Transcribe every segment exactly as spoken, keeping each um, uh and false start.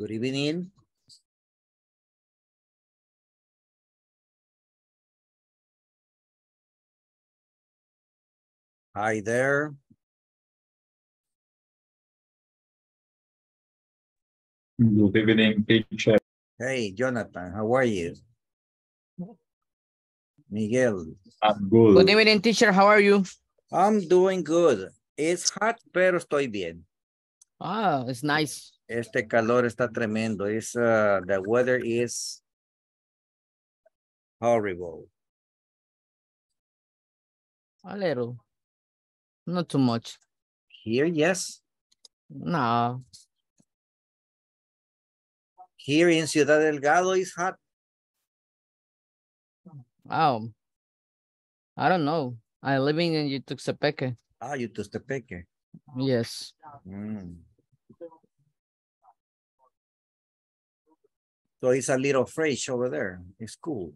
Good evening. Hi there. Good evening, teacher. Hey, Jonathan, how are you? Miguel. I'm good. Good evening, teacher. How are you? I'm doing good. It's hot, pero estoy bien. Ah, it's nice. Este calor está tremendo. It's, uh, the weather is horrible. A little. Not too much. Here, yes. No. Here in Ciudad Delgado is hot. Wow. I don't know. I live in Yutuxtepeque. Ah, Yutuxtepeque. Yes. Mm. So it's a little fresh over there. It's cool.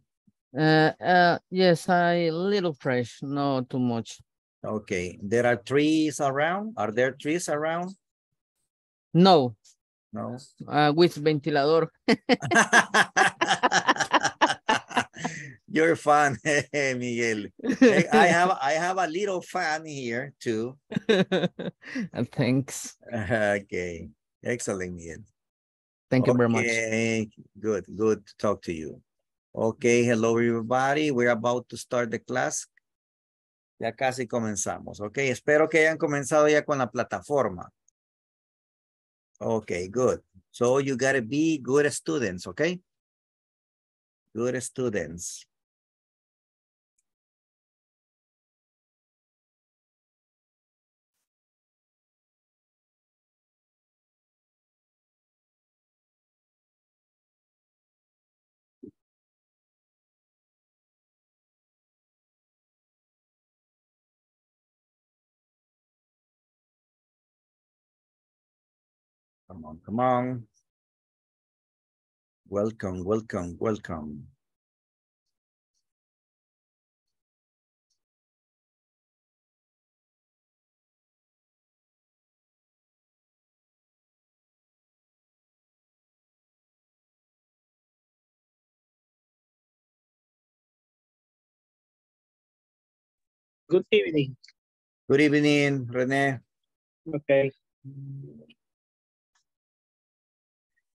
Uh, uh, yes, a little fresh. Not too much. Okay. There are trees around? Are there trees around? No. No? Uh, with ventilador. You're fun, Miguel. Hey, I have I have a little fan here too. Thanks. Okay, excellent, Miguel. Thank you okay. very much. Good, good to talk to you. Okay, hello everybody. We're about to start the class. Ya casi comenzamos. Okay, espero que hayan comenzado ya con la plataforma. Okay, good. So you gotta be good students, okay? Good students. Come on, come on. Welcome, welcome, welcome. Good evening. Good evening, Renee. Okay.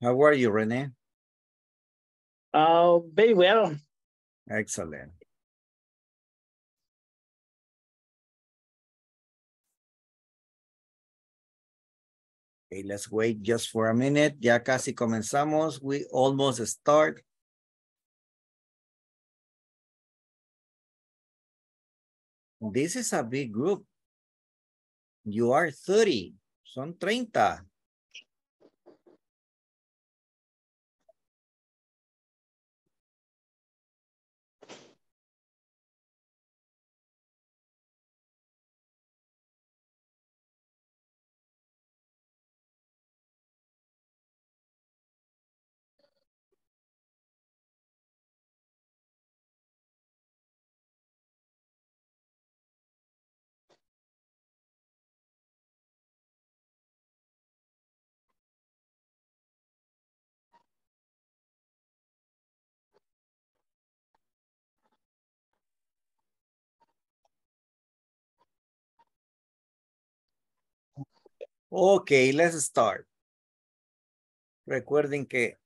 How are you, Renee? Uh, very well. Excellent. Okay, let's wait just for a minute. Ya casi comenzamos. We almost start. This is a big group. You are thirty. Son treinta. Okay, let's start. Recuerden que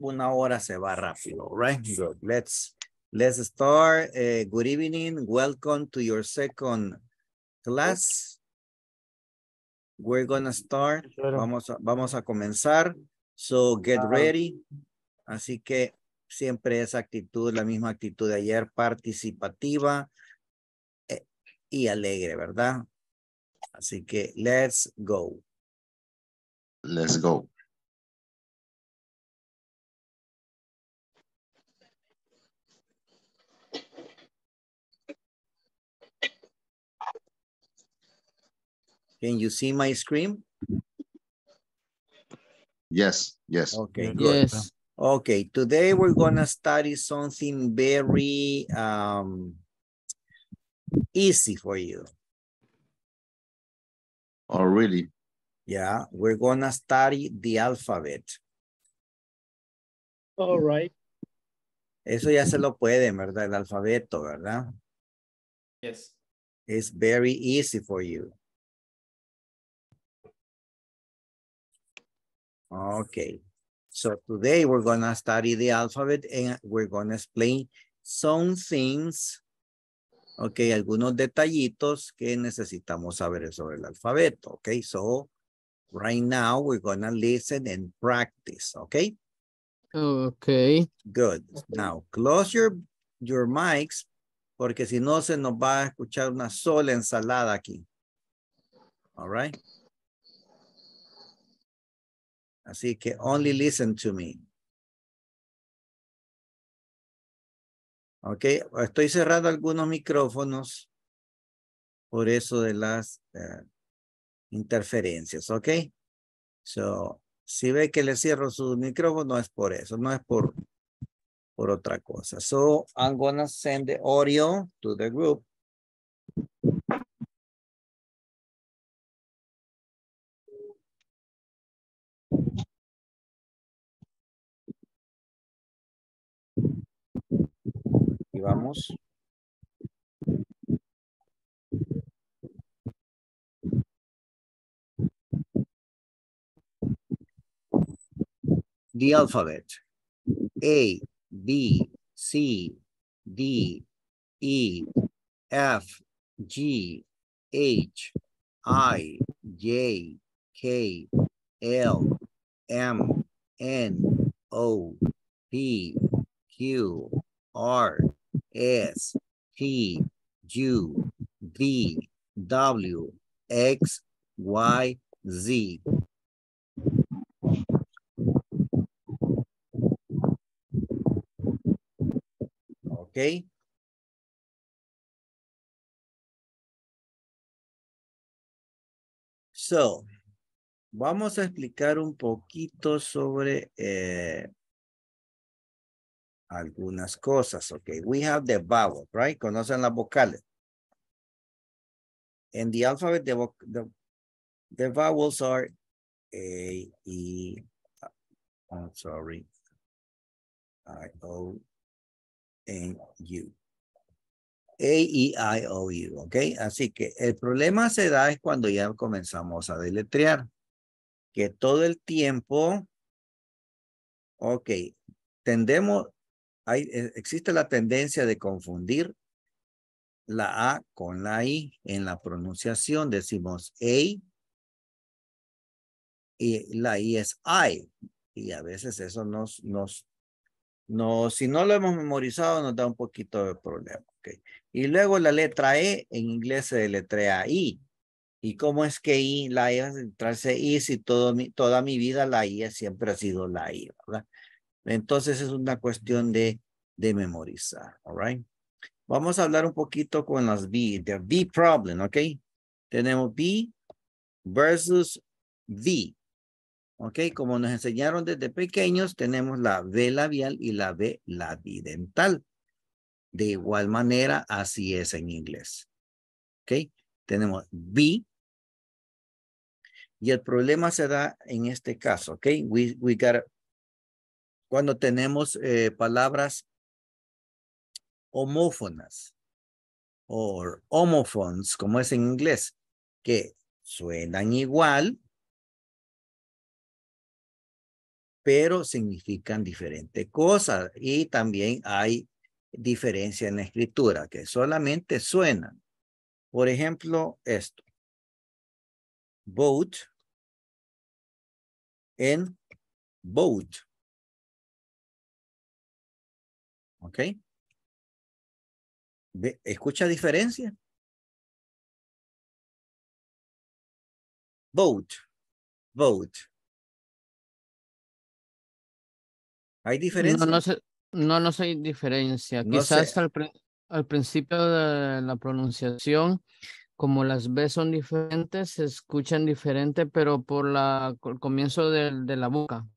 una hora se va rápido, right? Good. Let's let's start. Uh, good evening. Welcome to your second class. We're gonna start. Vamos a, vamos a comenzar. So get ready. Así que siempre esa actitud, la misma actitud de ayer, participativa y alegre, ¿verdad? Así que, let's go. Let's go. Can you see my screen? Yes, yes. Okay, good. Yes. Okay, today we're going to study something very um, easy for you. Oh, really? Yeah, we're gonna study the alphabet. All right. Eso ya se lo pueden, ¿verdad? El alfabeto, ¿verdad? Yes. It's very easy for you. Okay. So today we're going to study the alphabet and we're going to explain some things. Okay, algunos detallitos que necesitamos saber sobre el alfabeto. Okay, so right now we're going to listen and practice. Okay. Okay. Good. Now close your, your mics porque si no se nos va a escuchar una sola ensalada aquí. All right. Así que only listen to me. Ok, estoy cerrando algunos micrófonos por eso de las uh, interferencias, ok. So, si ve que le cierro su micrófono es por eso, no es por, por otra cosa. So, I'm gonna send the audio to the group. Y vamos. The alphabet. A, B, C, D, E, F, G, H, I, J, K, L, M, N, O, P, Q, R, S, T, U, V, W, X, Y, Z. Okay. So, vamos a explicar un poquito sobre eh, algunas cosas, okay. We have the vowel, right? Conocen las vocales. In the alphabet, the, the, the vowels are A, E, I'm sorry, I, O, N, U. A, E, I, O, U, okay. Así que el problema se da es cuando ya comenzamos a deletrear. Que todo el tiempo, ok, tendemos, Hay, existe la tendencia de confundir la A con la I en la pronunciación. Decimos A y la I es I. Y a veces eso nos, nos, nos si no lo hemos memorizado, nos da un poquito de problema. Okay. Y luego la letra E, en inglés se deletrea I. ¿Y cómo es que I, la I va a entrarse I si todo mi, toda mi vida la I siempre ha sido la I, ¿verdad? Entonces es una cuestión de, de memorizar, all right? Vamos a hablar un poquito con las B, the B problem, ok? Tenemos B versus V, ok? Como nos enseñaron desde pequeños, tenemos la B labial y la B labidental. De igual manera, así es en inglés, ok? Tenemos B. Y el problema se da en este caso, ok? We, we got cuando tenemos eh, palabras homófonas o homophones, como es en inglés, que suenan igual, pero significan diferente cosa. Y también hay diferencia en la escritura, que solamente suenan. Por ejemplo, esto. Boat en boat. ¿Ok? ¿Escucha diferencia? Boat. Boat. ¿Hay diferencia? No, no sé, no, no sé diferencia. No Quizás sé. Al, al principio de la pronunciación, como las B son diferentes, se escuchan diferente, pero por la, el comienzo de, de la boca.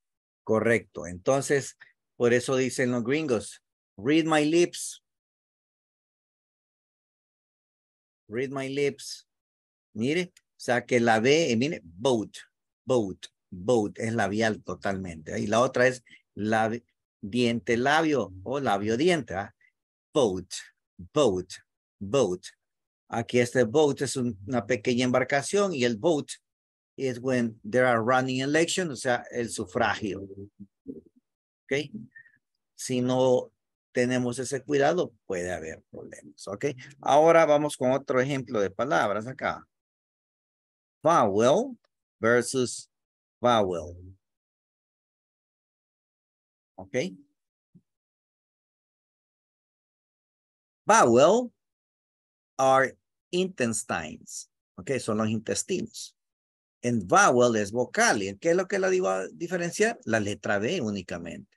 Correcto. Entonces, por eso dicen los gringos, read my lips. Read my lips. Mire, o sea que la B, mire, boat, boat, boat, es labial totalmente. Y la otra es lab, diente, labio o labio, diente. ¿Ah? Boat, boat, boat. Aquí este boat es un, una pequeña embarcación y el vote is when there are running elections, o sea, el sufragio. ¿Ok? Si no tenemos ese cuidado, puede haber problemas. ¿Ok? Ahora vamos con otro ejemplo de palabras acá. Vowel versus vowel. ¿Ok? Vowel are intestines. ¿Ok? Son los intestinos. En vowel es vocal. ¿Y qué es lo que la iba a diferenciar? La letra B únicamente.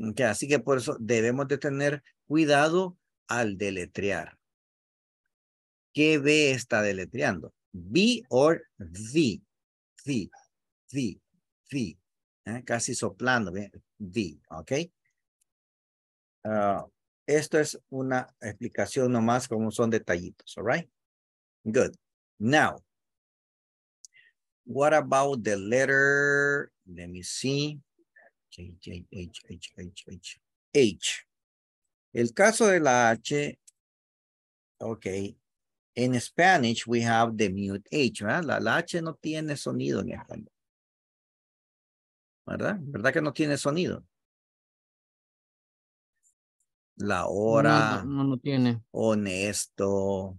Okay, así que por eso debemos de tener cuidado al deletrear. ¿Qué B está deletreando? B or V. V. V. V. ¿Eh? Casi soplando. ¿Bien? V. ¿Ok? Uh, esto es una explicación nomás como son detallitos. All right? Good. Now. What about the letter? Let me see. H, H, H, H, H, H, H. El caso de la H, ok. En Spanish, we have the mute H, ¿verdad? La, la H no tiene sonido en español. ¿Verdad? ¿Verdad que no tiene sonido? La hora. No, no, no tiene. Honesto.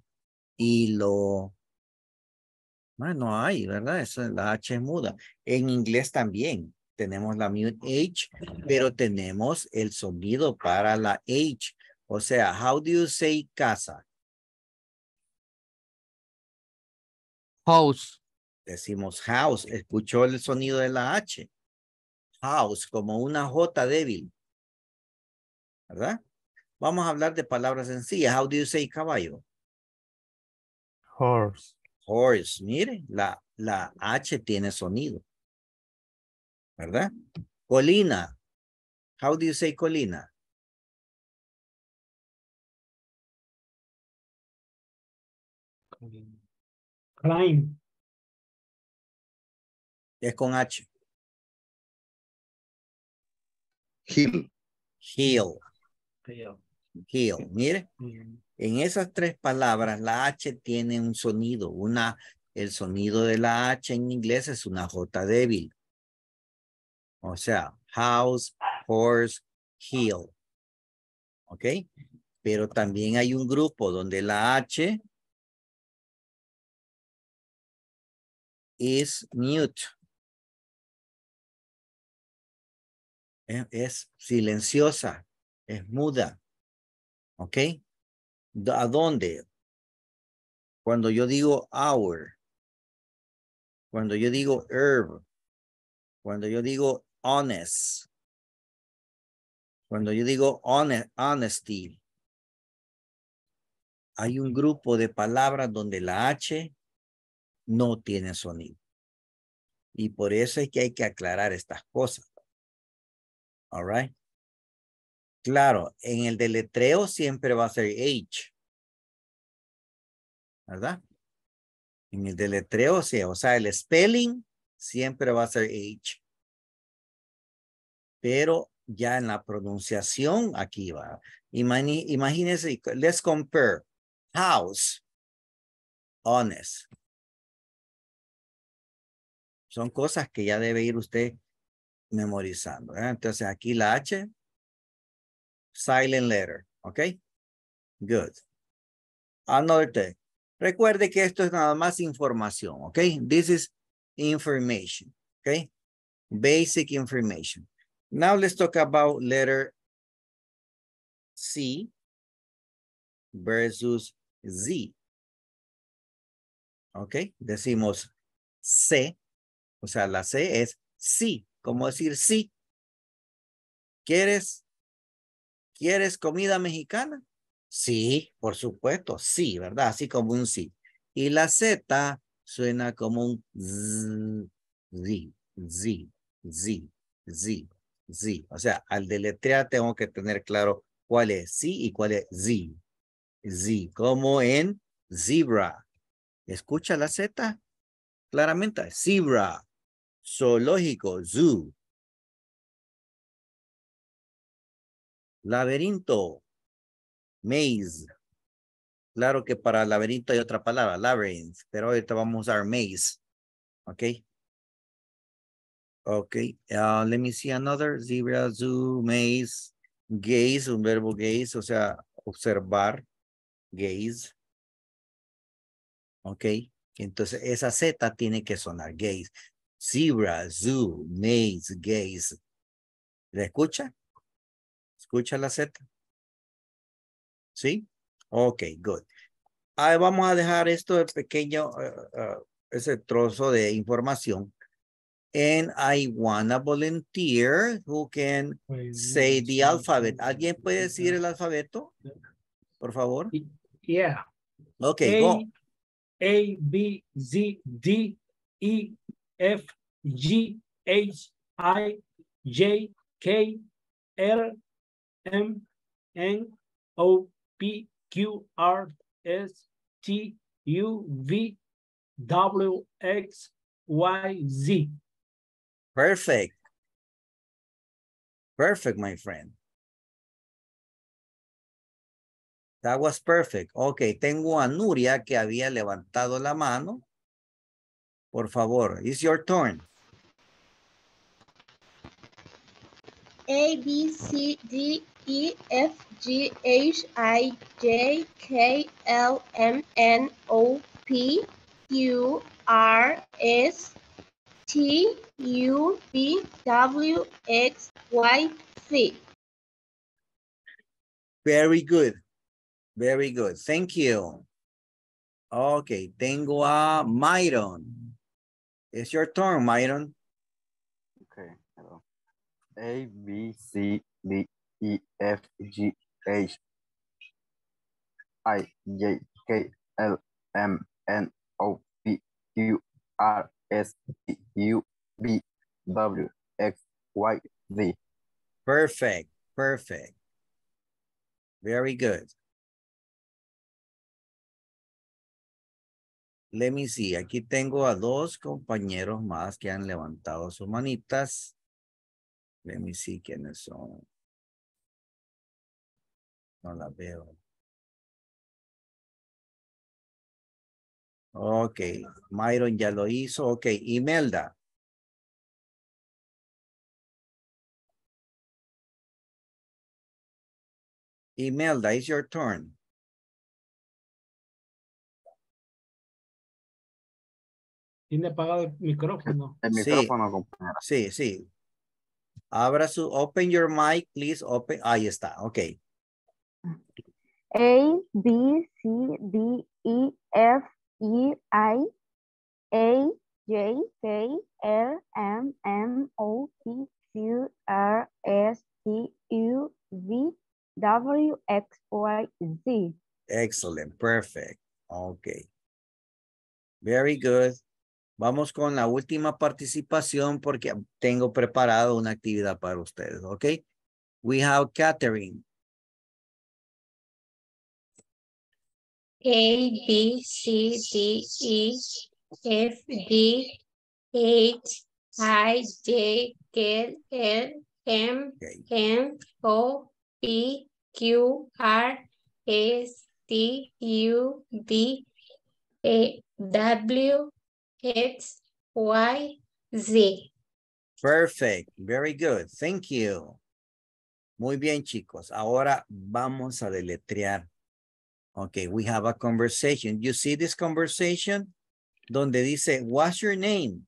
Hilo. No hay, ¿verdad? Eso, la H es muda. En inglés también. Tenemos la mute H, pero tenemos el sonido para la H. O sea, how do you say casa? House. Decimos house. Escuchó el sonido de la H. House, como una J débil. ¿Verdad? Vamos a hablar de palabras sencillas. How do you say caballo? Horse. Horse. Mire, la, la H tiene sonido. ¿Verdad? Colina. How do you say colina? Climb. Es con H. Hill. Hill. Hill. Hill. Mire, en esas tres palabras la H tiene un sonido. Una, el sonido de la H en inglés es una J débil. O sea, house, horse, hill. ¿Ok? Pero también hay un grupo donde la H is mute. Es, es silenciosa, es muda. ¿Ok? ¿A dónde? Cuando yo digo hour, cuando yo digo herb, cuando yo digo honest, cuando yo digo honest, honesty, hay un grupo de palabras donde la H no tiene sonido. Y por eso es que hay que aclarar estas cosas. All right. Claro, en el deletreo siempre va a ser H. ¿Verdad? En el deletreo, sí, o sea, el spelling siempre va a ser H. Pero ya en la pronunciación aquí va. Imagínense, let's compare house, honest. Son cosas que ya debe ir usted memorizando. ¿Eh? Entonces aquí la H, silent letter. ¿Ok? Good. Anote. Recuerde que esto es nada más información. ¿Ok? This is information. ¿Ok? Basic information. Now let's talk about letter C versus Z. ¿Ok? Decimos C, o sea, la C es sí, como decir sí. ¿Quieres, ¿Quieres comida mexicana? Sí, por supuesto, sí, ¿verdad? Así como un sí. Y la Z suena como un Z, Z, Z, Z, Z. Z. O sea, al deletrear tengo que tener claro cuál es sí y cuál es Z. Z, como en zebra. ¿Escucha la Z? Claramente, zebra. Zoológico, zoo. Laberinto. Maze. Claro que para laberinto hay otra palabra, labyrinth, pero ahorita vamos a usar maze. Ok. Ok. Uh, let me see another. Zebra, zoo, maze, gaze, un verbo gaze, o sea, observar, gaze. Ok. Entonces esa Z tiene que sonar, gaze. Zebra, zoo, maze, gaze. ¿La escucha? ¿Escucha la Z? ¿Sí? Ok, good. Ahí vamos a dejar esto de pequeño, uh, uh, ese trozo de información. And I wanna volunteer who can say the alphabet. ¿Alguien puede decir el alfabeto? Por favor. Yeah. Ok, A, go. A, B, Z, D, E, F, G, H, I, J, K, L, M, N, O, P, Q, R, S, T, U, V, W, X, Y, Z. Perfect. Perfect, my friend. That was perfect. Okay, tengo a Nuria que había levantado la mano. Por favor, it's your turn. A, B, C, D, E, F, G, H, I, J, K, L, M, N, O, P, Q, R, S, T, U, V, W, X, Y, Z. Very good. Very good. Thank you. Okay, tengo a Myron. It's your turn, Myron. Okay. Hello. A, B, C, D, E, F, G, H, I, J, K, L, M, N, O, P, Q, R, S, T, U, V, W, X, Y, Z. Perfect. Perfect. Very good. Let me see. Aquí tengo a dos compañeros más que han levantado sus manitas. Let me see quiénes son. No la veo. Ok. Myron ya lo hizo. Ok. Imelda. Imelda, it's your turn. Tiene apagado el micrófono. El micrófono, sí, compañero. Sí, sí. Abra su, open your mic, please, open. Ahí está, ok. A, B, C, D, E, F, E, I, A, J, K, L, M, N, O, P, Q, R, S, T, U, V, W, X, Y, Z. Excellent, perfect. Ok. Very good. Vamos con la última participación porque tengo preparado una actividad para ustedes, ¿ok? We have Katherine. A, B, C, D, E, F, D, H, I, J, K, L, M, N, O, P, Q, R, S, T, U, D, E, W, X, Y, Z. Perfect. Very good. Thank you. Muy bien, chicos. Ahora vamos a deletrear. Okay, we have a conversation. You see this conversation? Donde dice, what's your name?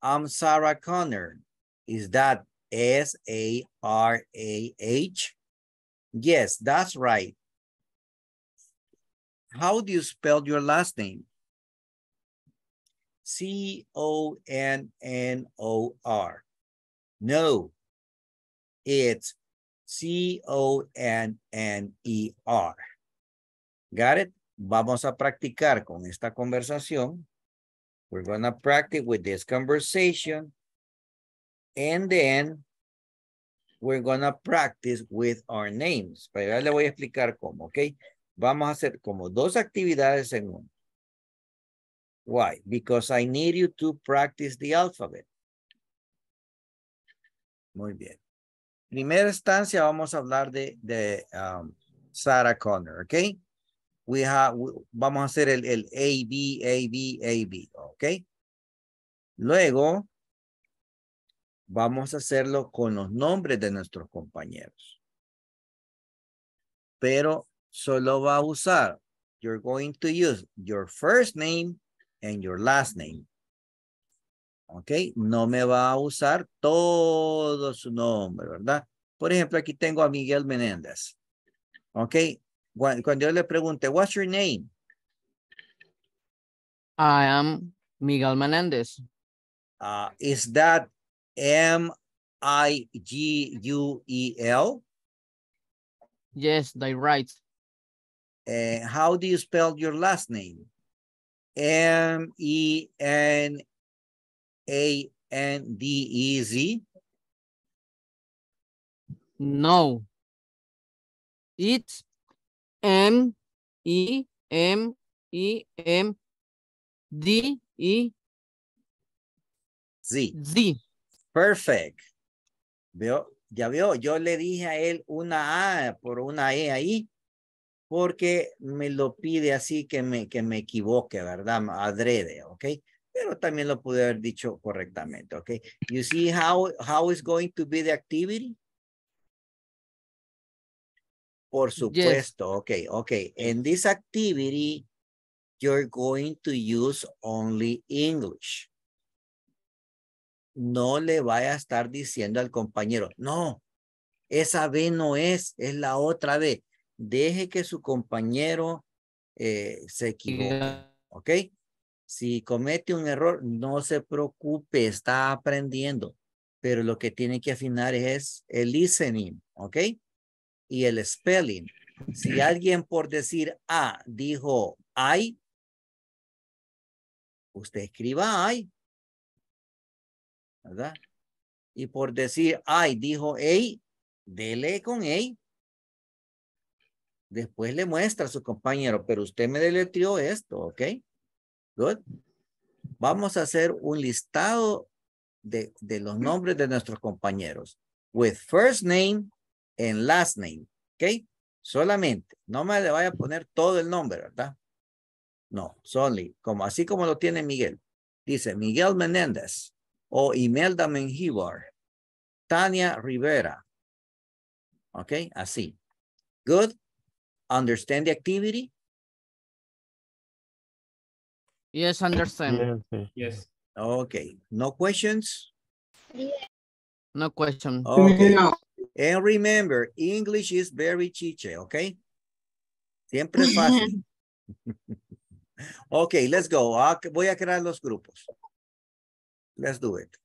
I'm Sarah Connor. Is that S A R A H? Yes, that's right. How do you spell your last name? C O N N O R. No, it's C O N N E R. Got it? Vamos a practicar con esta conversación. We're going to practice with this conversation. And then we're going to practice with our names. Pero ya le voy a explicar cómo, ¿ok? Vamos a hacer como dos actividades en uno. Why? Because I need you to practice the alphabet. Muy bien. primera instancia vamos a hablar de, de um, Sarah Connor, ¿ok? We have, vamos a hacer el, el A B, A B, A B, ¿ok? Luego vamos a hacerlo con los nombres de nuestros compañeros. Pero solo va a usar, you're going to use your first name and your last name. Ok, no me va a usar todo su nombre, ¿verdad? Por ejemplo, aquí tengo a Miguel Menéndez. Ok, cuando yo le pregunte, what's your name? I am Miguel Menéndez. Uh, is that M I G U E L? Yes, they're right. Uh, how do you spell your last name? M E N A N D E Z? No. It's M I M I M D E Z. Perfect. ¿Veo? Ya veo, yo le dije a él una A por una E ahí, porque me lo pide así que me, que me equivoque, ¿verdad? Adrede, ¿ok? Pero también lo pude haber dicho correctamente, ¿ok? You see how, how is going to be the activity? Por supuesto, yes. ok, ok. In this activity, you're going to use only English. No le vaya a estar diciendo al compañero, no, esa B no es, es la otra B. Deje que su compañero eh, se equivoque, ¿ok? Si comete un error, no se preocupe, está aprendiendo, pero lo que tiene que afinar es el listening, ¿ok? Y el spelling. Si alguien por decir A dijo I, usted escriba I, ¿verdad? Y por decir I dijo A, dele con A. Después le muestra a su compañero, pero usted me deletrió esto, ¿ok? Good. Vamos a hacer un listado de, de los nombres de nuestros compañeros. With first name and last name, ¿ok? Solamente. No me le vaya a poner todo el nombre, ¿verdad? No, solely. Como, así como lo tiene Miguel. Dice Miguel Menéndez o Imelda Menjibar. Tania Rivera. ¿Ok? Así. Good. Understand the activity? Yes, understand. Yes. Okay. No questions? No question. Okay. No. And remember, English is very chiche, okay? Siempre fácil. Okay, let's go. Voy a crear los grupos. Let's do it.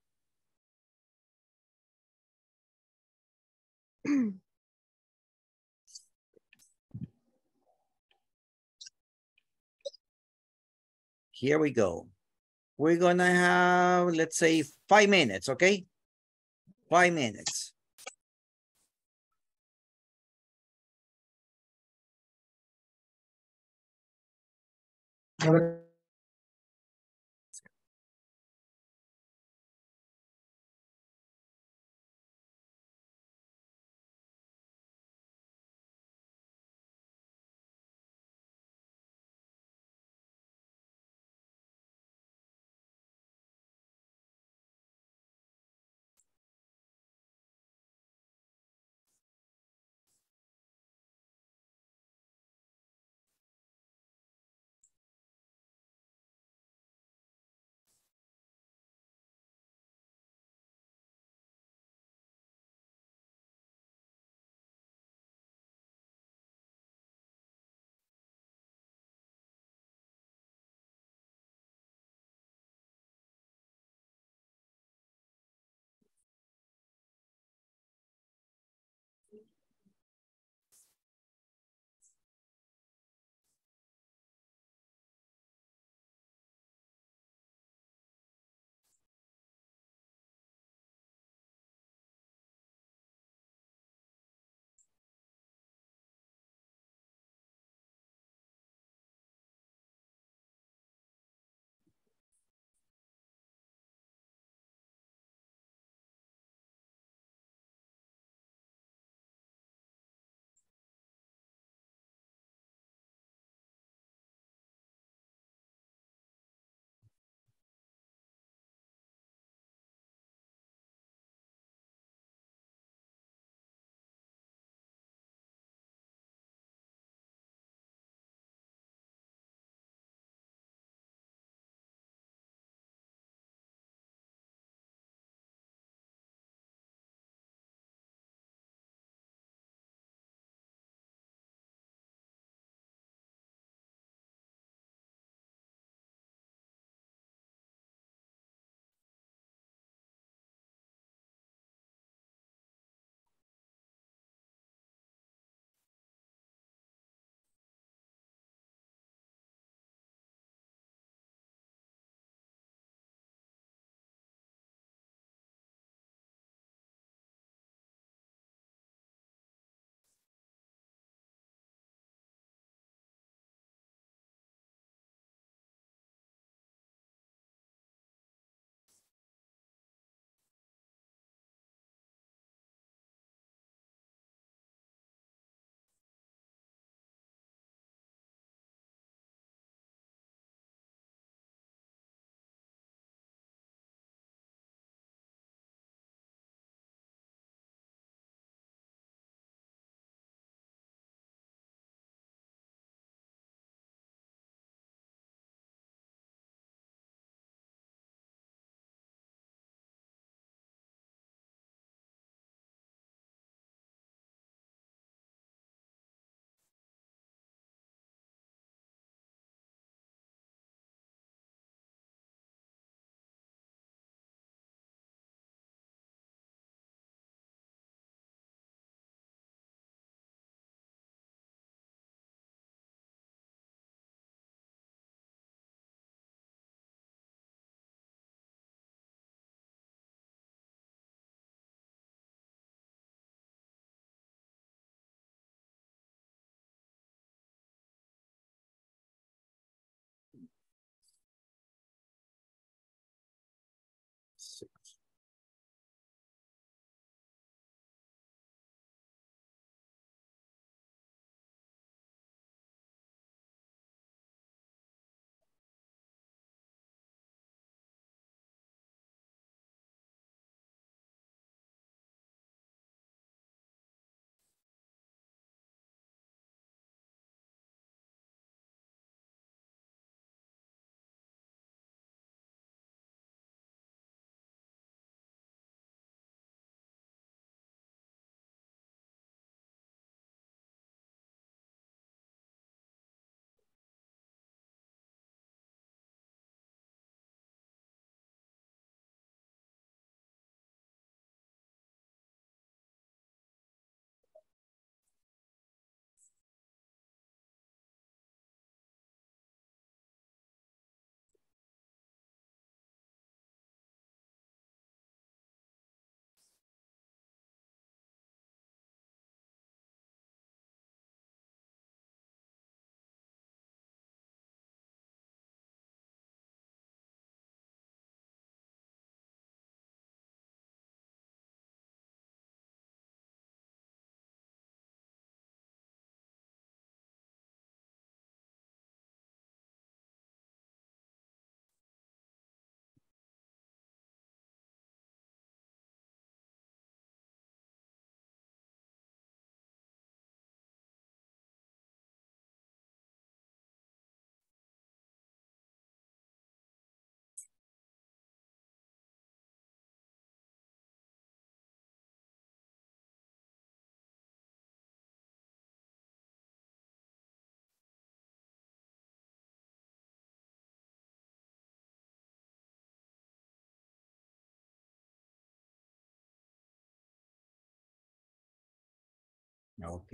Here we go. We're gonna have, let's say, five minutes, okay? Five minutes. six. Ok,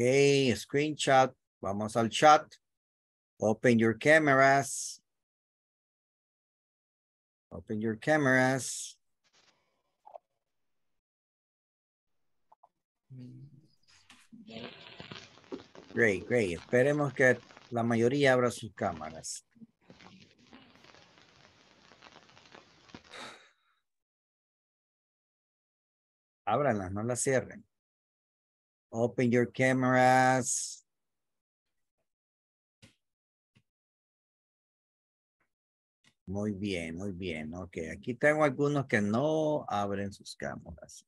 screenshot. Vamos al chat. Open your cameras. Open your cameras. Great, great. Esperemos que la mayoría abra sus cámaras. Ábranlas, no las cierren. Open your cameras. Muy bien, muy bien. Ok, aquí tengo algunos que no abren sus cámaras.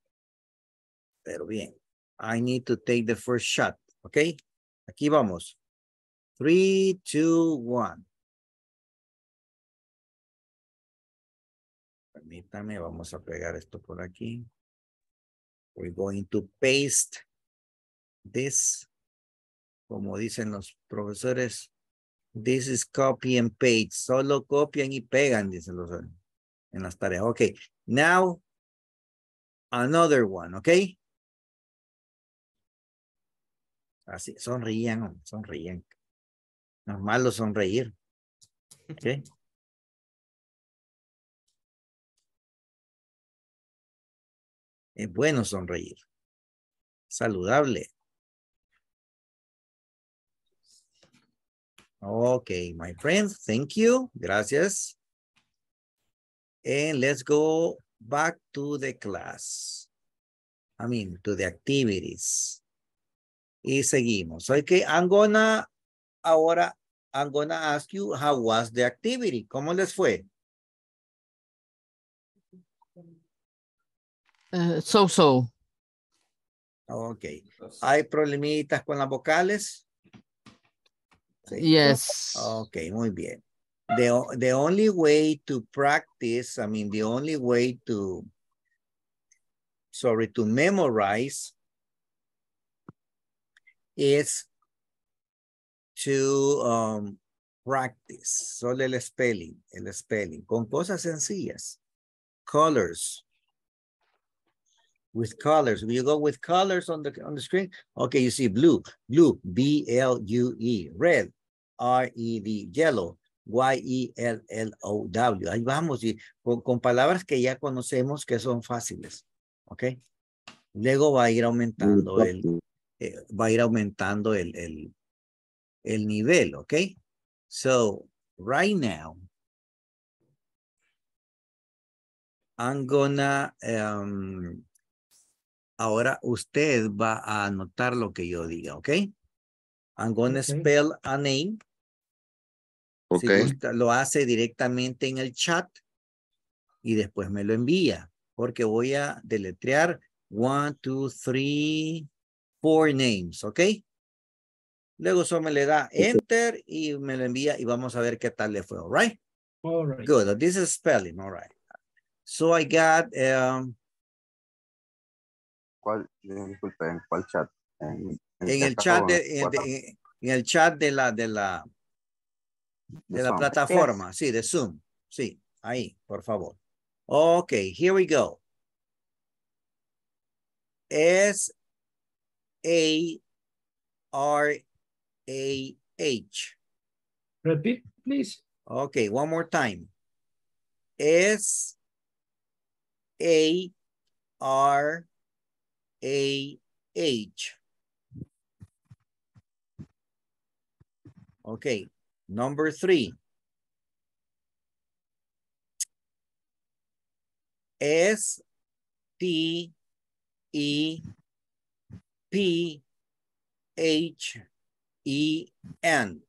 Pero bien. I need to take the first shot. Ok, aquí vamos. Three, two, one. Permítame, vamos a pegar esto por aquí. We're going to paste this, como dicen los profesores, this is copy and paste. Solo copian y pegan, dicen los en las tareas. Okay, now another one, okay. Así, sonrían, sonrían. Normal lo sonreír. Okay. Es bueno sonreír. Saludable. Okay, my friends, thank you. Gracias. And let's go back to the class. I mean, to the activities. Y seguimos. Okay, I'm gonna, ahora, I'm gonna ask you how was the activity. ¿Cómo les fue? Uh, so, so. Okay. ¿Hay problemitas con las vocales? Sí. Yes. Okay, muy bien. The, the only way to practice, I mean, the only way to, sorry, to memorize is to um, practice. Solo el spelling, el spelling, con cosas sencillas. Colors. With colors, will you go with colors on the on the screen? Okay, you see blue, blue, B L U E, red, R E D, yellow, Y E L L O W. Ahí vamos y con, con palabras que ya conocemos que son fáciles, okay. Luego va a ir aumentando el, eh, va a ir aumentando el el el nivel, okay. So right now, I'm gonna, um, ahora usted va a anotar lo que yo diga, ¿ok? I'm gonna okay. spell a name. Ok. Si gusta, lo hace directamente en el chat y después me lo envía, porque voy a deletrear one, two, three, four names, ¿ok? Luego solo me le da enter y me lo envía y vamos a ver qué tal le fue, all right? All right. Good, this is spelling, all right. So I got... Um, ¿Cuál, disculpe, ¿en cuál chat? En, en, en el chat de, en, de, en el chat de la de la de la plataforma, sí, de Zoom, sí, ahí, por favor. Okay, here we go. S A R A H. Repeat, please. Okay, one more time. S A R A H. Okay, number three. S T E P H E N.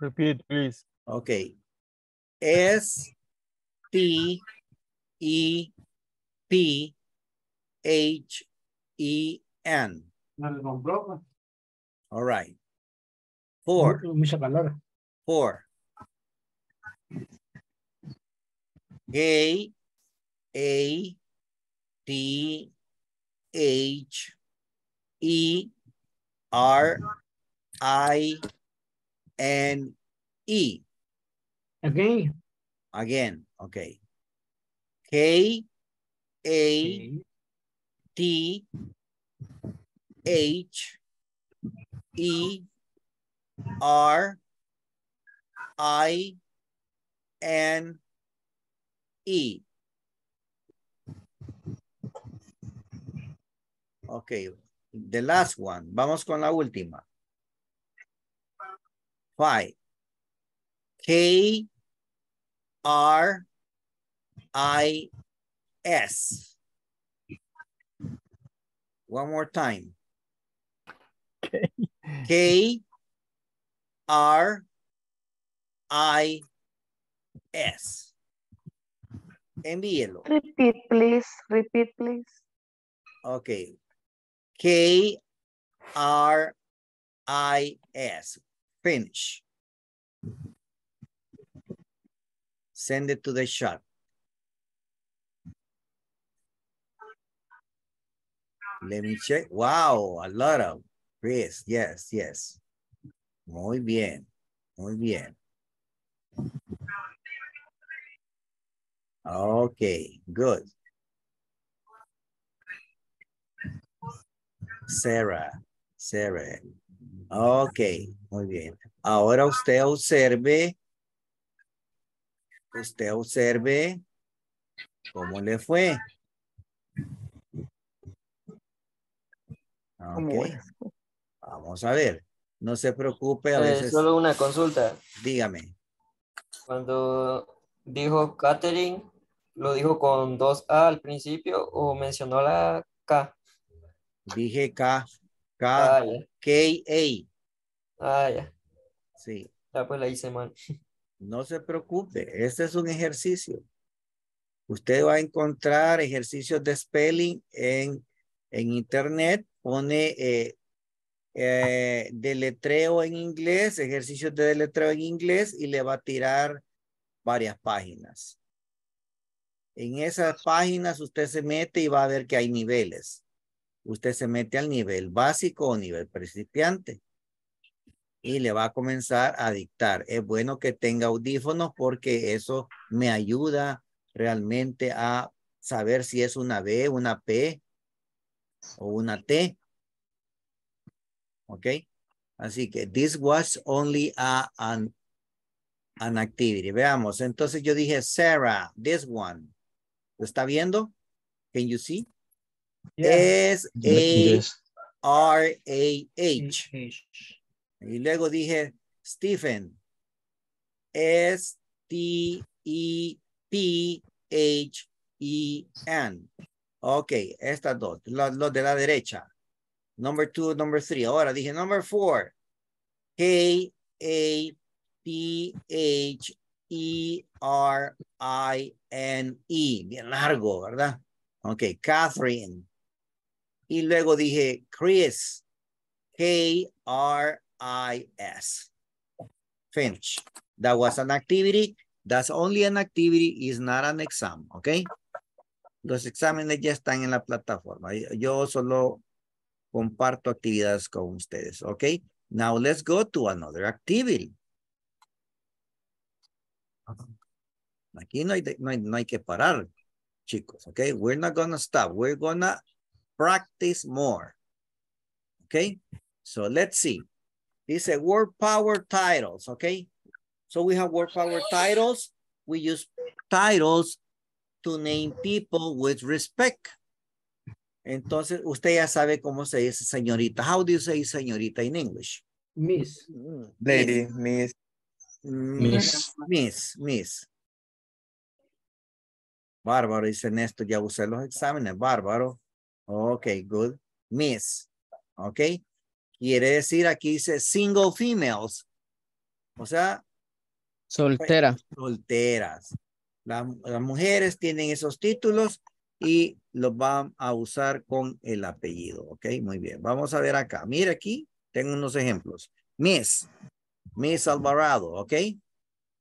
Repeat, please. Okay. S T E P H E N. All right. Four. Four. A A T H E R I N E. Again. Again. Okay. K A T H E R I N E. Okay, the last one. Vamos con la última. Five. K R I S. One more time. Okay. K R I S. Envíelo. Repeat, please. Repeat, please. Okay. K R I S. Finish. Send it to the shop. Let me check. Wow, a lot of. Yes, yes, yes. Muy bien. Muy bien. Okay, good. Sarah, Sarah. Okay, muy bien. Ahora usted observe, usted observe cómo le fue. Okay. Vamos a ver. No se preocupe. A veces... Eh, solo una consulta. Dígame. Cuando dijo Katherine, ¿lo dijo con dos A al principio o mencionó la K? Dije K. K. Ah, yeah. K A. Ah, ya. Yeah. Sí. Ya, pues la hice mal. No se preocupe. Este es un ejercicio. Usted va a encontrar ejercicios de spelling en, en internet. Pone eh, eh, deletreo en inglés, ejercicios de deletreo en inglés y le va a tirar varias páginas. En esas páginas usted se mete y va a ver que hay niveles. Usted se mete al nivel básico o nivel principiante y le va a comenzar a dictar. Es bueno que tenga audífonos porque eso me ayuda realmente a saber si es una B, una P o una T. ¿Ok? Así que this was only a, an, an activity. Veamos. Entonces yo dije Sarah, this one. ¿Lo está viendo? Can you see? Yeah. S A R A H. Y luego dije Stephen. S T E P H E N. Ok, estas dos. Los, los de la derecha. Number two, number three. Ahora dije number four. K A T H E R I N E. Bien largo, ¿verdad? Ok, Catherine. Y luego dije Chris. K R I S. Finch. That was an activity. That's only an activity. It's not an exam. Ok. Los exámenes ya están en la plataforma. Yo solo comparto actividades con ustedes. Ok. Now let's go to another activity. Aquí no hay, no hay, no hay que parar, chicos. Ok. We're not gonna stop. We're gonna practice more. Okay, so let's see. This is word power titles, okay? So we have word power titles. We use titles to name people with respect. Entonces, usted ya sabe cómo se dice señorita. How do you say señorita in English? Miss. Lady, miss. Miss. Miss, miss. Bárbaro, dice Néstor, ya usé los exámenes. Bárbaro. Okay, good. Miss. Ok, quiere decir aquí dice single females, o sea, soltera. solteras. La, las mujeres tienen esos títulos y los van a usar con el apellido. Ok, muy bien. Vamos a ver acá. Mira aquí, tengo unos ejemplos. Miss, Miss Alvarado, ok.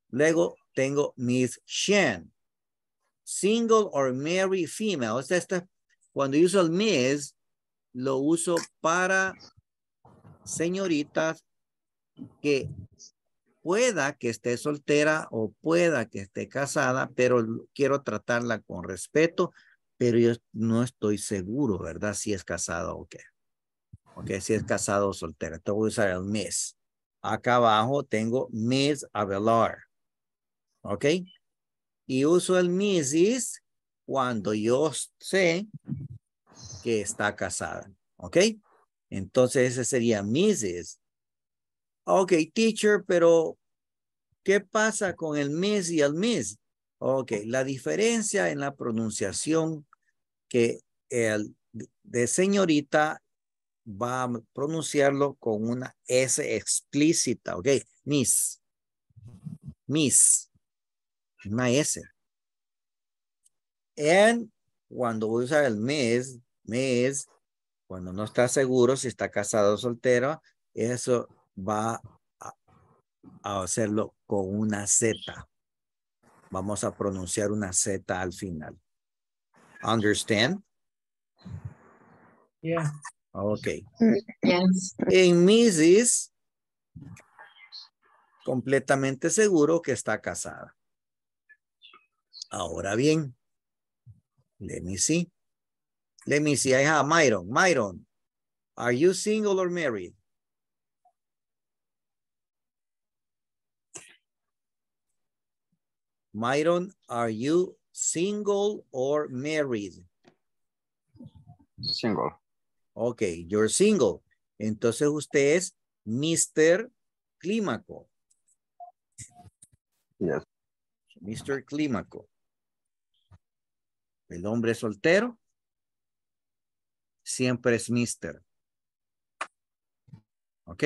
Luego tengo Miss Shen, single or married female. O sea, esta, cuando uso el Miss, lo uso para señoritas que pueda que esté soltera o pueda que esté casada, pero quiero tratarla con respeto, pero yo no estoy seguro, ¿verdad? Si es casada o qué. Ok, si es casada o soltera. Entonces voy a usar el Miss. Acá abajo tengo Miss Avelar. Ok. Y uso el Missus cuando yo sé que está casada, ¿ok? Entonces ese sería Missus. Ok, teacher, pero ¿qué pasa con el Miss y el Miss? Ok, la diferencia en la pronunciación que el de señorita va a pronunciarlo con una S explícita, ¿ok? Miss, Miss, una S. En cuando voy a usar el Miss, Miss, cuando no está seguro si está casado o soltero, eso va a, a hacerlo con una Z. Vamos a pronunciar una Z al final. Understand? Yeah. Okay. Yes. En Missus, completamente seguro que está casada. Ahora bien, let me see. Let me see, I have Myron. Myron, are you single or married? Myron, are you single or married? Single. Okay, you're single. Entonces usted es mister Clímaco. Yes. mister Clímaco. El hombre soltero siempre es mister. ¿Ok?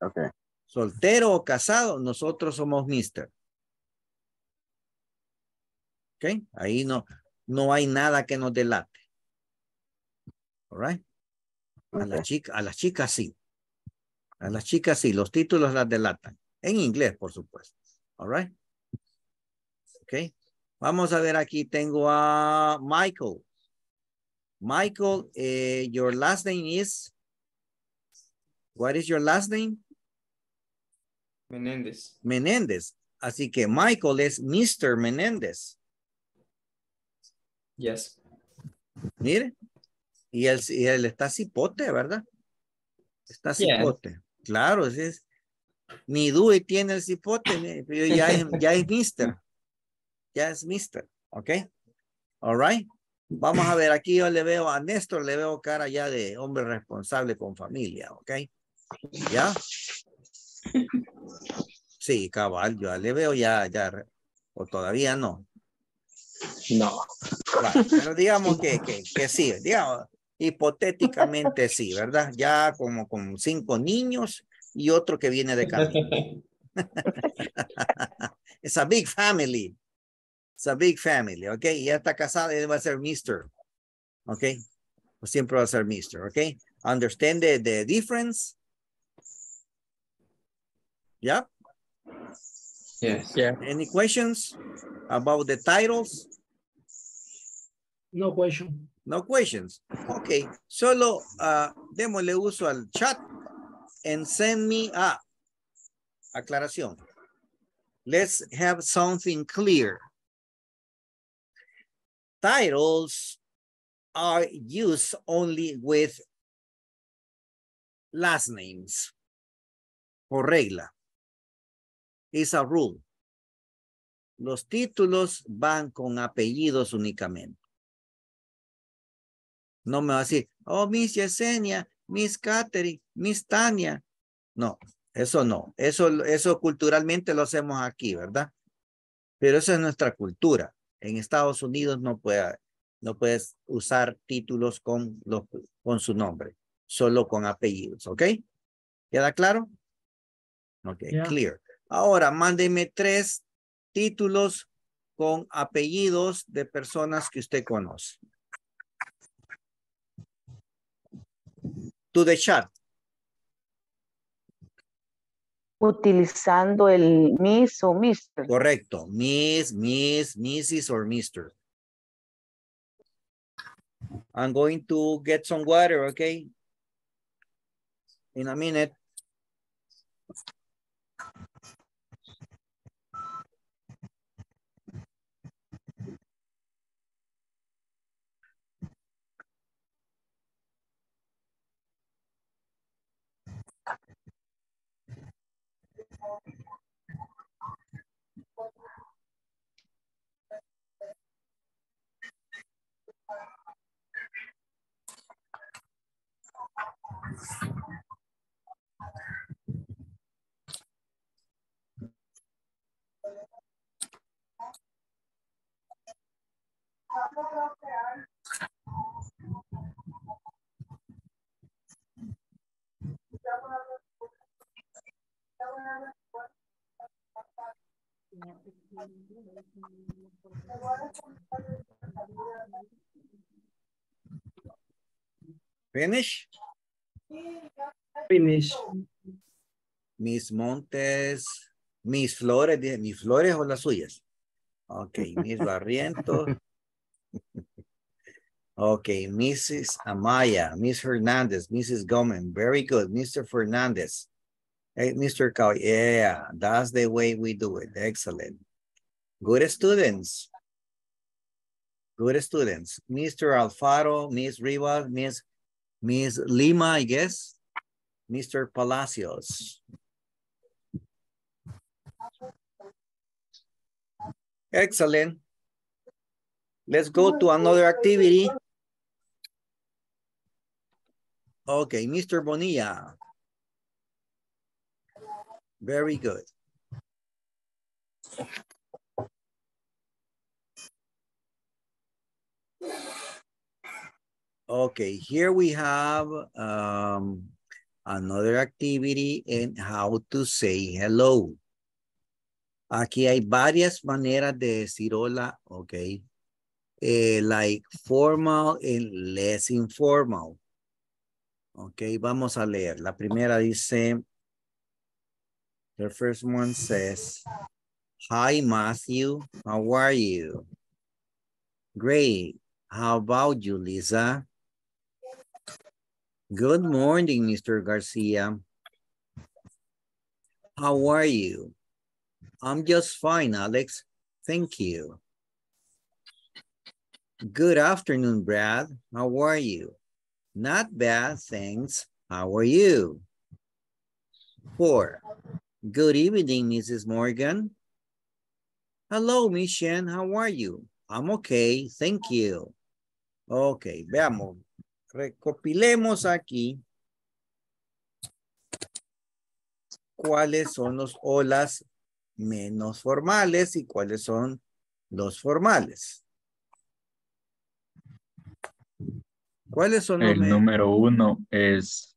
Ok. Soltero o casado, nosotros somos mister. ¿Ok? Ahí no, no hay nada que nos delate. All right? Okay. A la chica, a las chicas sí. A las chicas sí, los títulos las delatan. En inglés, por supuesto. All right? Ok. Vamos a ver, aquí tengo a Michael. Michael, eh, your last name is? What is your last name? Menéndez. Menéndez. Así que Michael es mister Menéndez. Yes. Mire. Y él, y él está cipote, ¿verdad? Está cipote. Yeah. Claro, es. Ni Dewey tiene el cipote. Pero ya es, ya es mister. Ya es mister. Ok. All right. Vamos a ver, aquí yo le veo a Néstor, le veo cara ya de hombre responsable con familia, ¿ok? ¿Ya? Sí, cabal, yo le veo ya, ya, o todavía no. No. Claro, pero digamos que, que, que sí, digamos, hipotéticamente sí, ¿verdad? Ya como con cinco niños y otro que viene de camino. It's a big family. It's a big family, ¿ok? Ya está casada y va a ser mister, ¿ok? Pues siempre va a ser mister, ¿ok? Understand the, the difference? Yeah? Yes. Yeah. Any questions about the titles? No question. No questions. Okay. Solo uh, démosle uso al chat and send me a aclaración. Let's have something clear. Titles are used only with last names. Por regla. It's a rule. Los títulos van con apellidos únicamente. No me va a decir, oh, Miss Yesenia, Miss Katherine, Miss Tania. No, eso no. Eso, eso culturalmente lo hacemos aquí, ¿verdad? Pero eso es nuestra cultura. En Estados Unidos no, puede, no puedes usar títulos con, los, con su nombre. Solo con apellidos, ¿ok? ¿Queda claro? Ok, yeah. Clear. Ahora, mándeme tres títulos con apellidos de personas que usted conoce. To the chat. Utilizando el Miss o mister. Correcto. Miss, Miss, missus or mister. I'm going to get some water, okay? In a minute. Finish. Finish. Miss Montes, Miss Flores, mis Flores o las suyas. Ok, Miss Barrientos. Ok, missus Amaya, Miss Hernandez, missus Gomen. Very good, mister Fernandez. Hey, mister Cao, yeah, that's the way we do it. Excellent. Good students. Good students. mister Alfaro, Miss Rivas, Miss Miss Lima, I guess. mister Palacios. Excellent. Let's go to another activity. Okay, mister Bonilla. Very good. Okay, here we have um, another activity in how to say hello. Aquí hay varias maneras de decir hola, okay? Eh, like formal and less informal. Okay, vamos a leer. La primera dice, the first one says, hi, Matthew, how are you? Great, how about you, Lisa? Good morning, mister Garcia. How are you? I'm just fine, Alex. Thank you. Good afternoon, Brad. How are you? Not bad, thanks. How are you? Four. Good evening, missus Morgan. Hello, Miss Shen. How are you? I'm okay. Thank you. Okay, veamos. Recopilemos aquí cuáles son los holas menos formales y cuáles son los formales. ¿Cuáles son los? El menos? Número uno es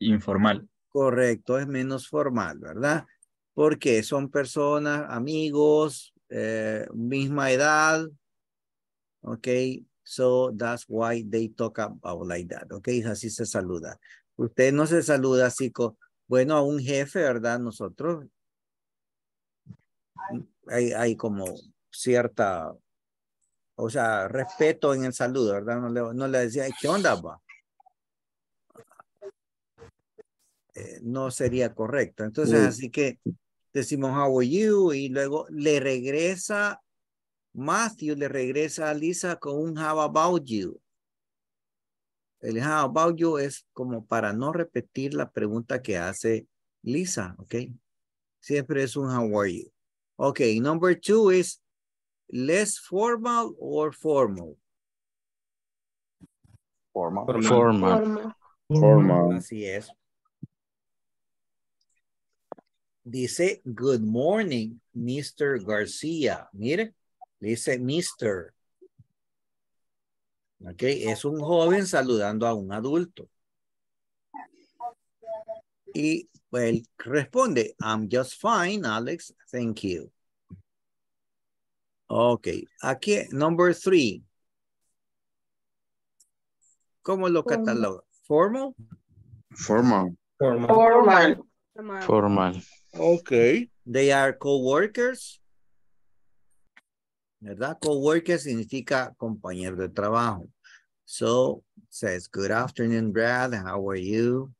informal. Correcto, es menos formal, ¿verdad? Porque son personas, amigos, eh, misma edad. Ok, so that's why they talk about like that. Ok, así se saluda. Usted no se saluda así con, bueno, a un jefe, ¿verdad? Nosotros hay, hay como cierta, o sea, respeto en el saludo, ¿verdad? No le, no le decía, ¿qué onda, va? Eh, no sería correcto. Entonces, sí. Así que decimos, how are you? Y luego le regresa, Matthew le regresa a Lisa con un how about you. El how about you es como para no repetir la pregunta que hace Lisa, ¿ok? Siempre es un how are you. Ok, number two is less formal or formal. Formal. Formal. Formal. Formal. Así es. Dice, good morning, mister Garcia. Mire, dice mister Ok, es un joven saludando a un adulto. Y él responde, I'm just fine, Alex, thank you. Ok, aquí, number three. ¿Cómo lo cataloga? ¿Formal? Formal. Formal. Formal. Formal. Formal. Ok. They are co-workers. ¿Verdad? Coworker significa compañero de trabajo. So, says, good afternoon, Brad. How are you?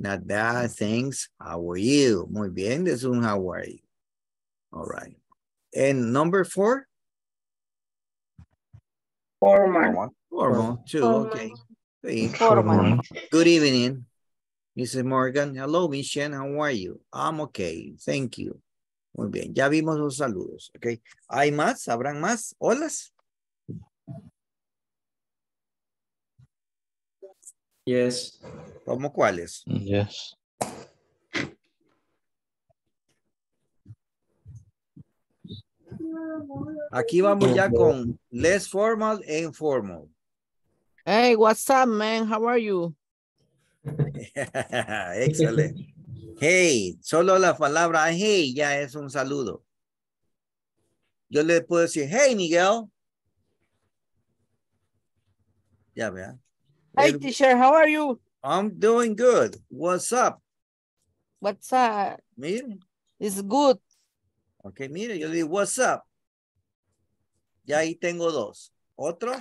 Not bad, thanks. How are you? Muy bien, es un how are you. All right. And number four? Formal. Formal, too, Formal. Okay. Three. Formal. Good evening, missus Morgan. Hello, Miss Shen. How are you? I'm okay, thank you. Muy bien, ya vimos los saludos, ¿ok? ¿Hay más? ¿Habrán más? ¿Holas? Yes. ¿Cómo cuáles? Yes. Aquí vamos ya con less formal and formal. Hey, what's up, man? How are you? Excelente. Hey, solo la palabra hey ya es un saludo. Yo le puedo decir, hey, Miguel. Ya vea. Hey, el, teacher, how are you? I'm doing good. What's up? What's up? Mire. It's good. Ok, mire, yo le digo, what's up? Ya ahí tengo dos. ¿Otros?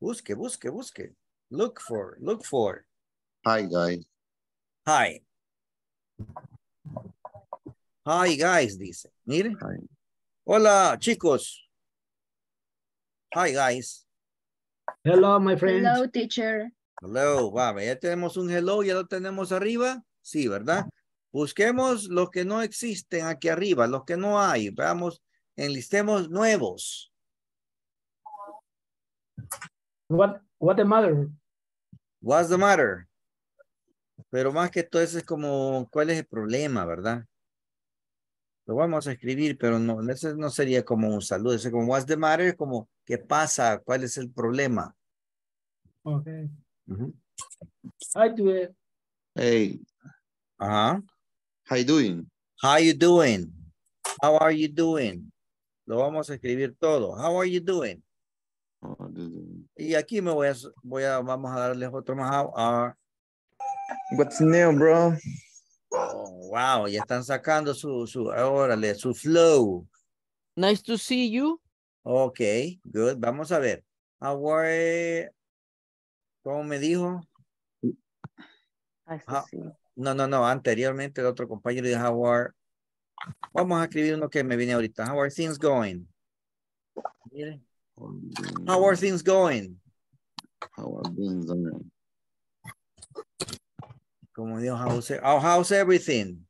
Busque, busque, busque. Look for, look for. Hi, guys. Hi. Hi, guys, dice. Mire. Hi. Hola, chicos. Hi, guys. Hello, my friend. Hello, teacher. Hello. Vamos, ya tenemos un hello, ya lo tenemos arriba. Sí, ¿verdad? Busquemos los que no existen aquí arriba, los que no hay. Veamos, enlistemos nuevos. What, what the matter? What's the matter? Pero más que todo eso es como, ¿cuál es el problema, verdad? Lo vamos a escribir, pero no, eso no sería como un saludo. Eso es como, what's the matter? Como, ¿qué pasa? ¿Cuál es el problema? Ok. Uh-huh. Hi, doing. Hey. Ajá. How you doing? How you doing? How are you doing? Lo vamos a escribir todo. How are you doing? Y aquí me voy a, voy a, vamos a darles otro más. How are... What's new, bro? Oh, wow, ya están sacando su, su, órale, su flow. Nice to see you. Ok, good. Vamos a ver. How are... ¿Cómo me dijo? Nice to see you. No, no, no. Anteriormente el otro compañero dijo, how are... Vamos a escribir uno que me viene ahorita. How are things going? Miren. How are things going? How are things going? Como dijo, how's, oh, how's everything?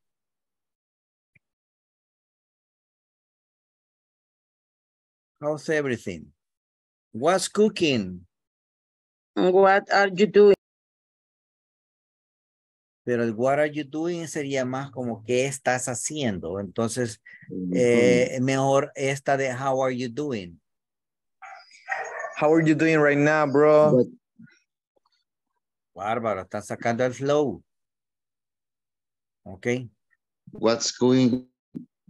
How's everything? What's cooking? What are you doing? pero el what are you doing sería más como qué estás haciendo. Entonces, eh, mejor esta de how are you doing. How are you doing right now, bro? But, bárbaro, está sacando el flow. Okay. What's cooking?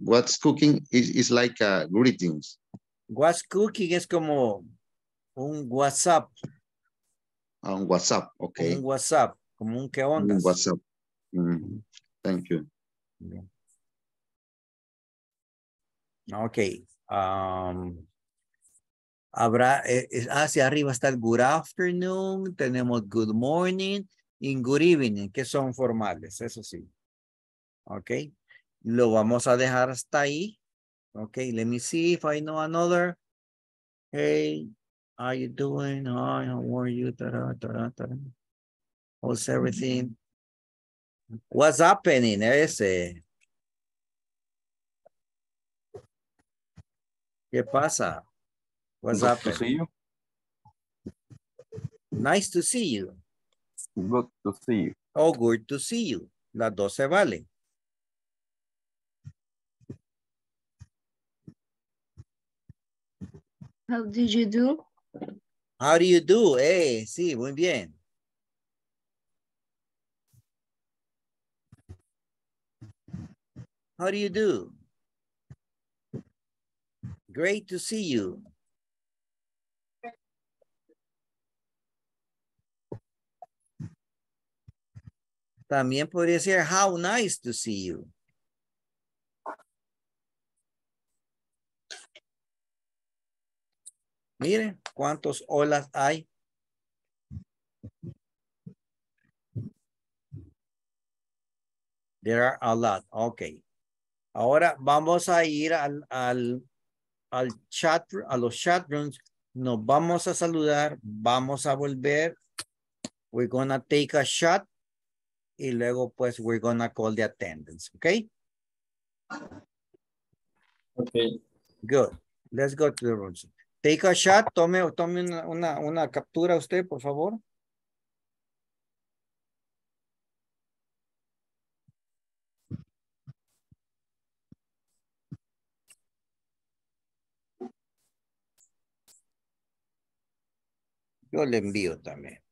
What's cooking is, is like a greetings. What's cooking es como un WhatsApp. Un WhatsApp, okay. Un WhatsApp, como un qué onda. Un WhatsApp. Mm-hmm. Thank you. Okay. Um, habrá, eh, hacia arriba está el good afternoon, tenemos good morning y good evening, que son formales, eso sí. Ok, lo vamos a dejar hasta ahí. Ok, let me see if I know another. Hey, how you doing? Hi, how are you? Ta-ra, ta-ra, ta-ra. How's everything? What's happening? Ese. ¿Qué pasa? What's Good happening? To see you. Nice to see you. Good to see you. Oh, good to see you. Las dos se valen. How did you do? How do you do? Eh, sí, muy bien. How do you do? Great to see you. También podría ser how nice to see you. Miren cuántos olas hay. There are a lot. Ok. Ahora vamos a ir al, al, al chat, a los chat rooms. Nos vamos a saludar. Vamos a volver. We're gonna take a shot. Y luego pues we're gonna call the attendance. Ok. Ok. Good. Let's go to the rooms. Take a shot, tome, tome una, una, una captura usted, por favor. Yo le envío también.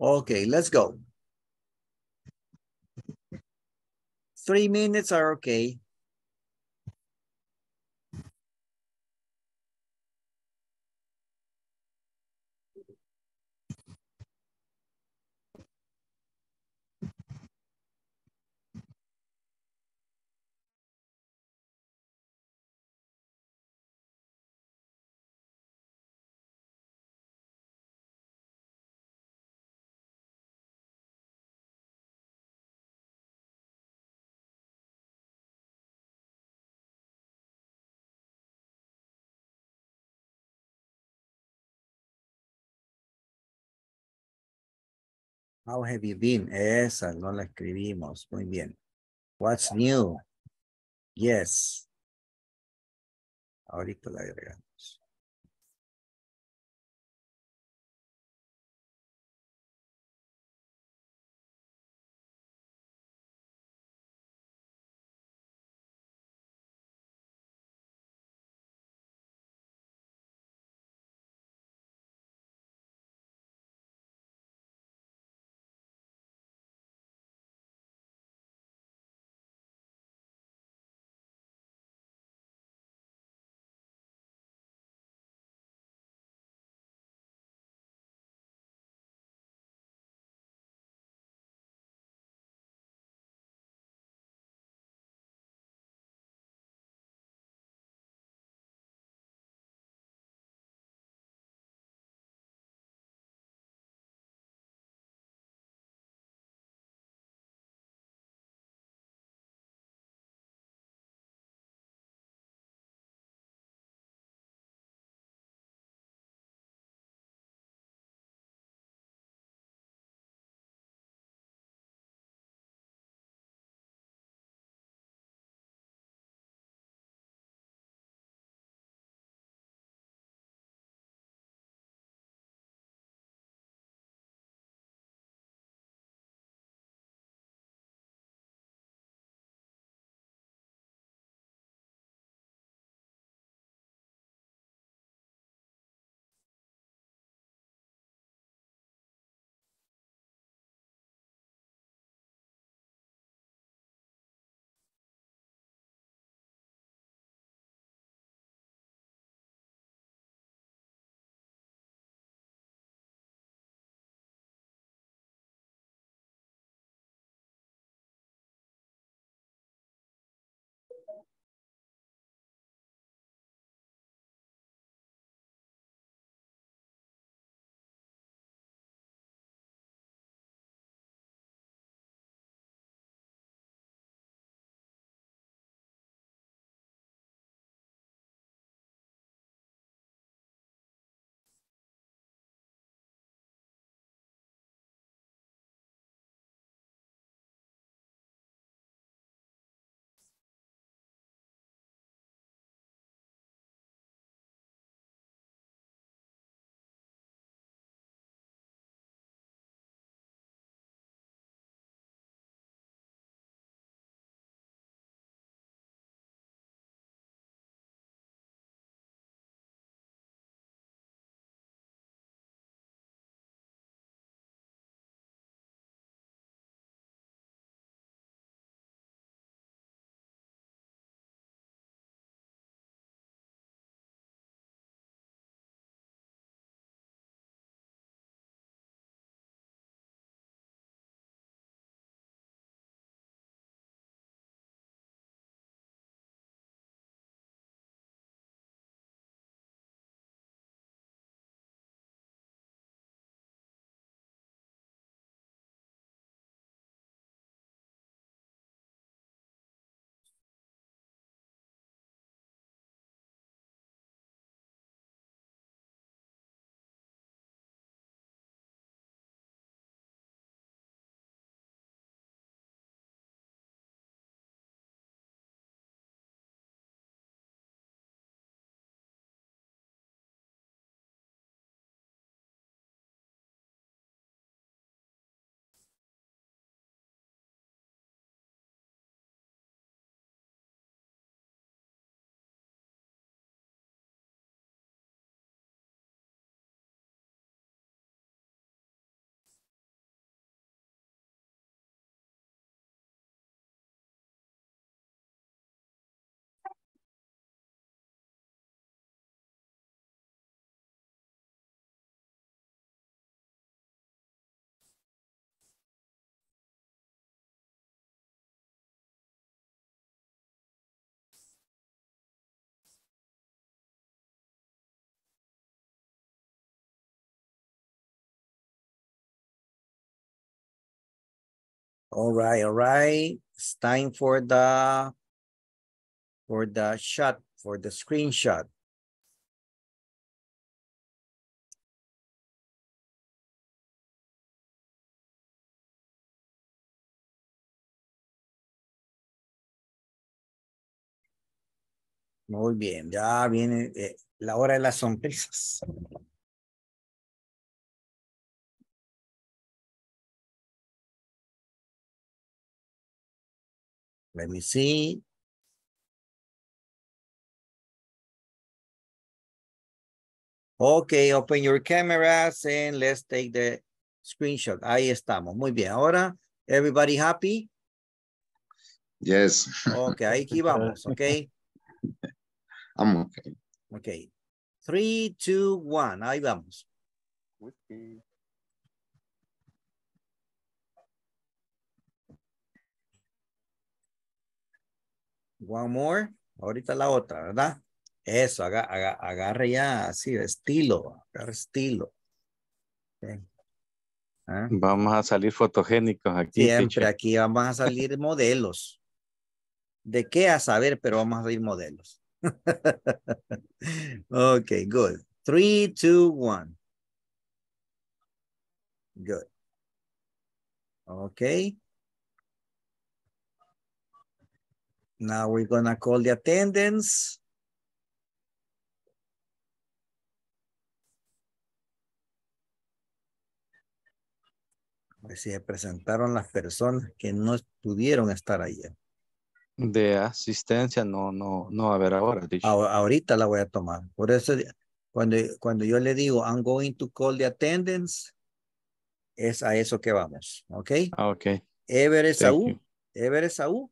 Okay, let's go. Three minutes are okay. How have you been? Esa no la escribimos. Muy bien. What's new? Yes. Ahorita la agregamos. All right, all right. It's time for the for the shot, for the screenshot. Muy bien, ya viene eh, la hora de las sonrisas. Let me see. Okay, open your cameras and let's take the screenshot. Ahí estamos. Muy bien. Ahora, everybody happy? Yes. Okay, aquí vamos, okay? I'm okay. Okay. Three, two, one. Ahí vamos. Whiskey. One more. Ahorita la otra, ¿verdad? Eso, aga, aga, agarre ya así, estilo. Agarre estilo. Okay. ¿Ah? Vamos a salir fotogénicos aquí. Siempre teacher. Aquí vamos a salir modelos. ¿De qué? A saber, pero vamos a salir modelos. Okay, good. Three, two, one. Good. Okay. Now we're gonna call the attendance. A ver si se presentaron las personas que no pudieron estar ayer. De asistencia no, no, no, a ver ahora. ahora ahorita la voy a tomar. Por eso cuando, cuando yo le digo I'm going to call the attendance, es a eso que vamos. Ok. Ok. Everesaú. Everesaú.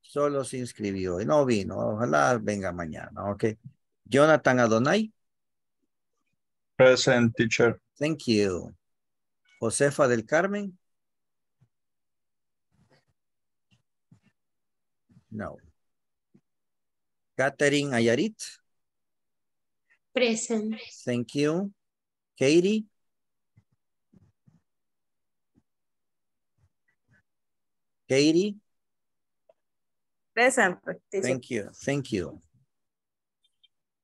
Solo se inscribió y no vino. Ojalá venga mañana. Ok. Jonathan Adonay. Present, teacher. Thank you. Josefa del Carmen. No. Katherine Ayarit. Present. Thank you. Katie. Katie. Present. Thank you. Thank you.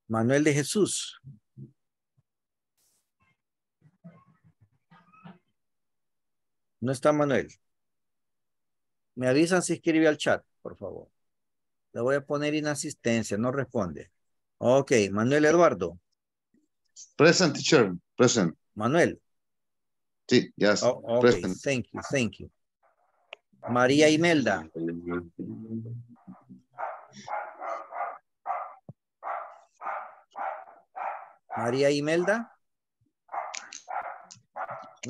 Manuel de Jesús. No está Manuel. Me avisan si escribe al chat, por favor. Le voy a poner inasistencia, no responde. Ok, Manuel Eduardo. Present, teacher. Present. Manuel. Sí, yes. Oh, okay. Present. Thank you, thank you. María Imelda. María Imelda.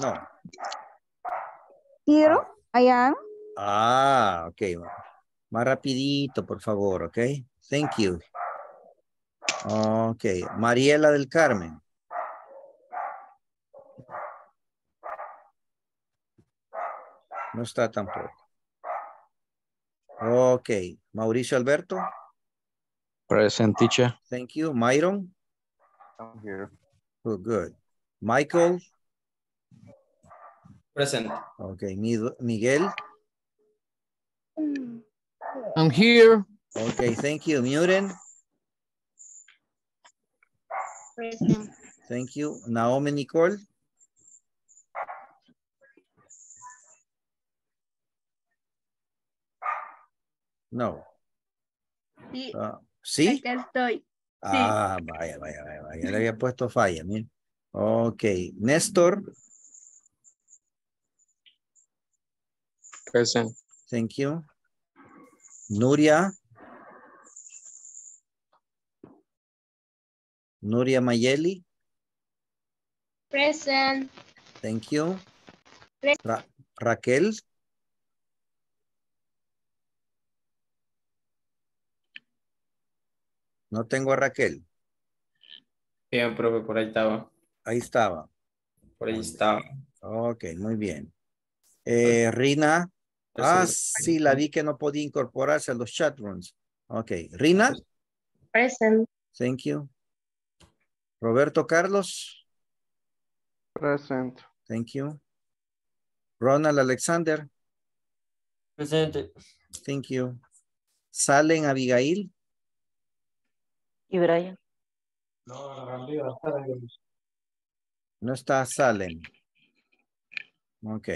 No. Here I am. Ah, ok. Más rapidito, por favor, ok. Thank you. Ok. Mariela del Carmen. No está tampoco. Ok. Mauricio Alberto. Present, teacher. Thank you. Myron. I'm here. Oh, good. Michael. Present. Okay, Miguel. I'm here. Okay, thank you. Muren. Present. Thank you. Naomi Nicole. No. Sí. Uh, ¿sí? Acá estoy. Ah, sí. Vaya, vaya, vaya, vaya. Le había puesto falla, miren. Okay, Néstor. Present. Thank you. Nuria. Nuria Mayeli. Present. Thank you. Ra Raquel. No tengo a Raquel. Bien, profe, por ahí estaba. Ahí estaba. Por ahí estaba. Ok, muy bien. Eh, Rina. Ah, sí, la vi que no podía incorporarse a los chat rooms. Ok. Rina. Present. Thank you. Roberto Carlos. Present. Thank you. Ronald Alexander. Presente. Thank you. Salen Abigail. Y Brian. No, no está Salen. Ok.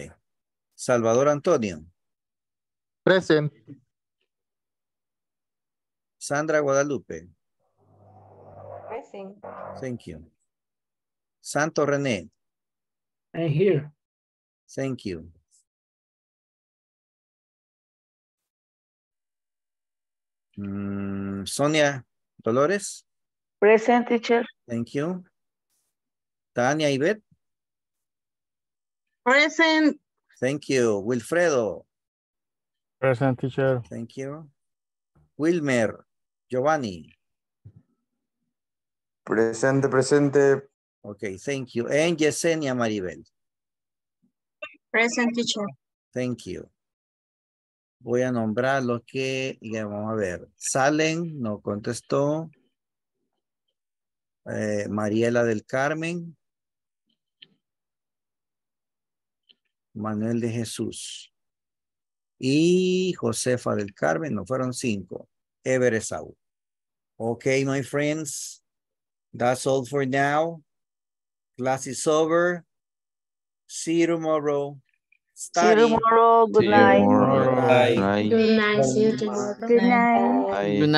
Salvador Antonio. Present. Sandra Guadalupe. Present. Thank you. Santo René. I'm here. Thank you. Mm, Sonia Dolores. Present, teacher. Thank you. Tania Ivette. Present. Thank you. Wilfredo. Present, teacher. Thank you. Wilmer Giovanni. Presente, presente. Okay, thank you. And Yesenia Maribel. Present, teacher. Thank you. Voy a nombrar los que, ya vamos a ver. Salen, no contestó. Eh, Mariela del Carmen. Manuel de Jesús. Y Josefa del Carmen, no fueron cinco. Everesaú. Okay, my friends. That's all for now. Class is over. See you tomorrow. Study. See you tomorrow. Good night. Good night. Good night. Good night. Good night.